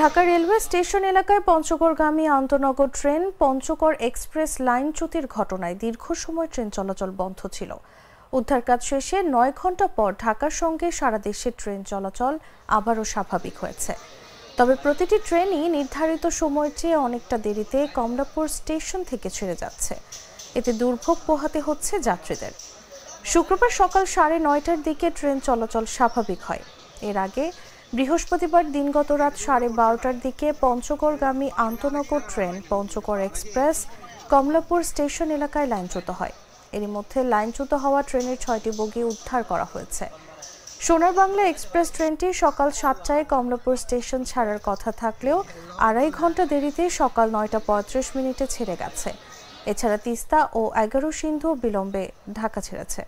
Dhaka railway station এলাকায় পঞ্চগড়গামী আন্তনগর ট্রেন পঞ্চগড় এক্সপ্রেস লাইনচ্যুতির ঘটনায় দীর্ঘ সময় ট্রেন চলাচল বন্ধ ছিল। উদ্ধার কাজ শেষে ৯ ঘন্টা পর ঢাকার সঙ্গে সারা দেশে ট্রেন চলাচল আবারও স্বাভাবিক হয়েছে। তবে প্রতিটি ট্রেনই নির্ধারিত সময়ের চেয়ে অনেকটা দেরিতে কমলাপুর স্টেশন থেকে ছেড়ে যাচ্ছে। এতে দুর্ভোগ পোহাতে হচ্ছে যাত্রীদের। শুক্রবার সকাল ৯:৩০টার দিকে ট্রেন চলাচল স্বাভাবিক হয়। এর আগে বৃহস্পতিবার দিনগত রাত ১২:৩০টার দিকে পঞ্চগড়গামী আন্তনগর train Panchagarh express Kamalapur station এলাকায় লাইনচ্যুত হয়। এরই মধ্যে লাইনচ্যুত হওয়া ট্রেনের ৬টি বগি উদ্ধার করা হয়েছে। সোনার বাংলা এক্সপ্রেস ট্রেনটি সকাল ৭টায় কমলাপুর স্টেশন ছাড়ার কথা থাকলেও আড়াই ঘন্টা দেরিতে সকাল ৯:৩৫ মিনিটে ছেড়ে গেছে। এছাড়া তিস্তা ও ১১ সিন্ধু বিলম্বে ঢাকা ছেড়েছে।